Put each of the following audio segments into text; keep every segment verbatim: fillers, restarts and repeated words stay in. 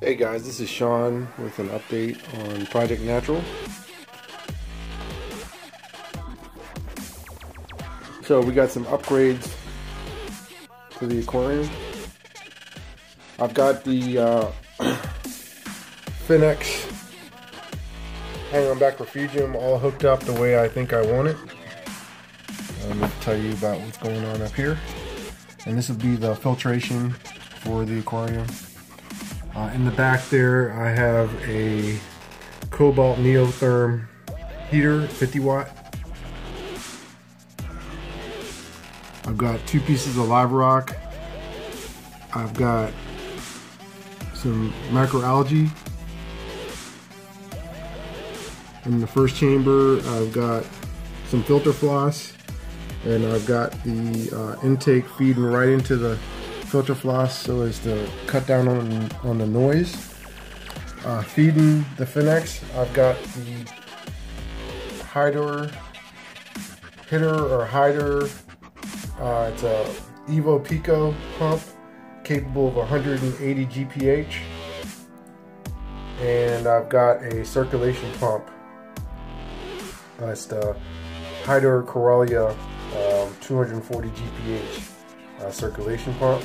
Hey guys, this is Sean with an update on Project Natural. So we got some upgrades to the aquarium. I've got the uh, Finnex hang-on-back refugium all hooked up the way I think I want it. I'm going to tell you about what's going on up here. And this would be the filtration for the aquarium. Uh, in the back there, I have a Cobalt Neotherm heater, fifty watt. I've got two pieces of live rock. I've got some microalgae. In the first chamber, I've got some filter floss, and I've got the uh, intake feeding right into the filter floss so as to cut down on, on the noise. Uh, feeding the Finnex, I've got the hider, hitter or hider, uh, it's a Evo Pico pump capable of one hundred eighty G P H, and I've got a circulation pump. Uh, it's the hider Corallia um, two hundred forty G P H. Uh, circulation pump.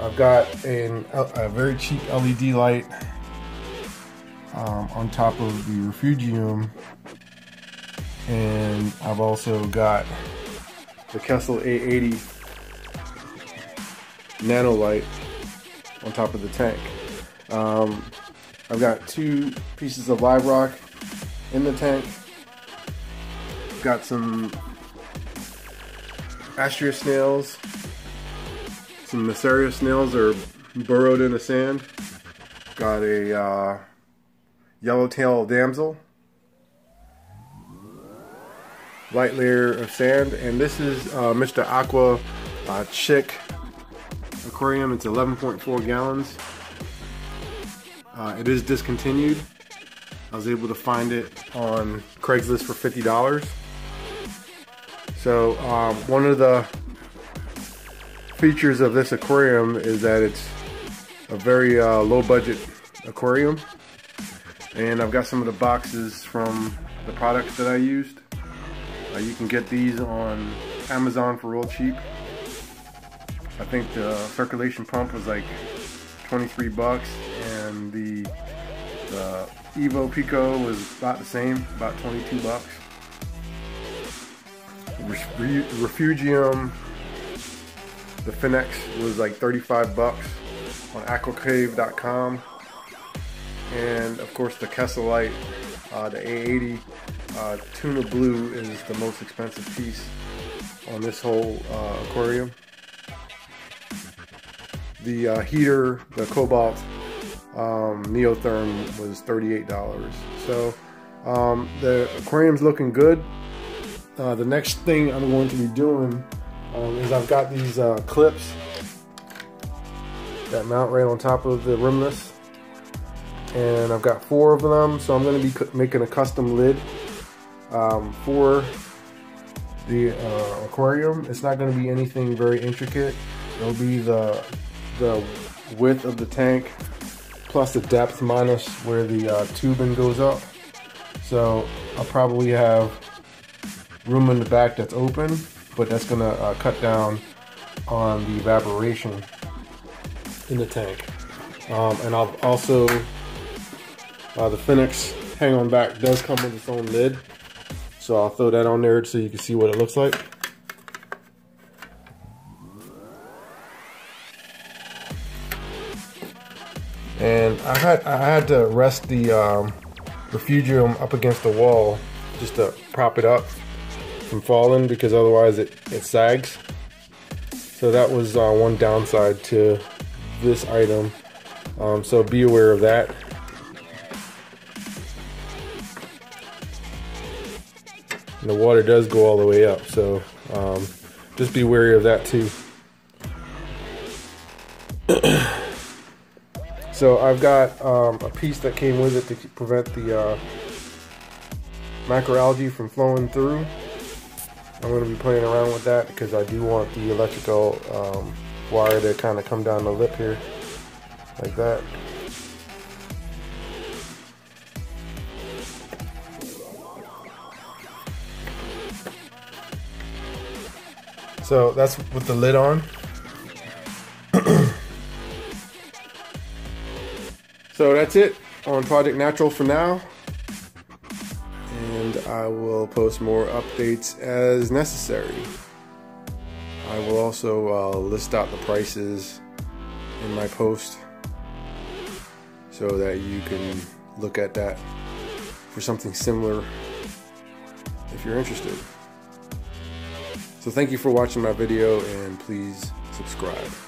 I've got an, a very cheap L E D light um, on top of the refugium, and I've also got the Kessil A eighty nano light on top of the tank. Um, I've got two pieces of live rock in the tank. I've got some Astrea snails. Some Mysteria snails are burrowed in the sand. Got a uh, yellowtail damsel. Light layer of sand. And this is uh, Mr Aqua uh, Chic aquarium. It's eleven point four gallons. Uh, it is discontinued. I was able to find it on Craigslist for fifty dollars. So um, one of the features of this aquarium is that it's a very uh, low budget aquarium, and I've got some of the boxes from the products that I used. Uh, you can get these on Amazon for real cheap. I think the circulation pump was like twenty-three bucks, and the, the Evo Pico was about the same, about twenty-two bucks. Refugium, the Finnex was like thirty-five bucks on aqua cave dot com, and of course the Kessil Light, uh, the A eighty uh, Tuna Blue is the most expensive piece on this whole uh, aquarium. The uh, heater, the Cobalt um, Neotherm, was thirty-eight dollars. So um, the aquarium's looking good. Uh, the next thing I'm going to be doing um, is I've got these uh, clips that mount right on top of the rimless, and I've got four of them, so I'm going to be making a custom lid um, for the uh, aquarium. It's not going to be anything very intricate. It'll be the, the width of the tank plus the depth minus where the uh, tubing goes up, so I'll probably have room in the back that's open, but that's gonna uh, cut down on the evaporation in the tank. Um, and I'll also, uh, the Finnex hang on back does come with its own lid, so I'll throw that on there so you can see what it looks like. And I had I had to rest the um, refugium up against the wall just to prop it up from falling, because otherwise it, it sags. So that was uh, one downside to this item, um, so be aware of that. And the water does go all the way up, so um, just be wary of that too. So I've got um, a piece that came with it to prevent the uh, microalgae from flowing through. I'm going to be playing around with that because I do want the electrical um, wire to kind of come down the lip here like that. So that's with the lid on. So that's it on Project Natural for now, and I will post more updates as necessary. I will also uh, list out the prices in my post so that you can look at that for something similar if you're interested. So thank you for watching my video, and please subscribe.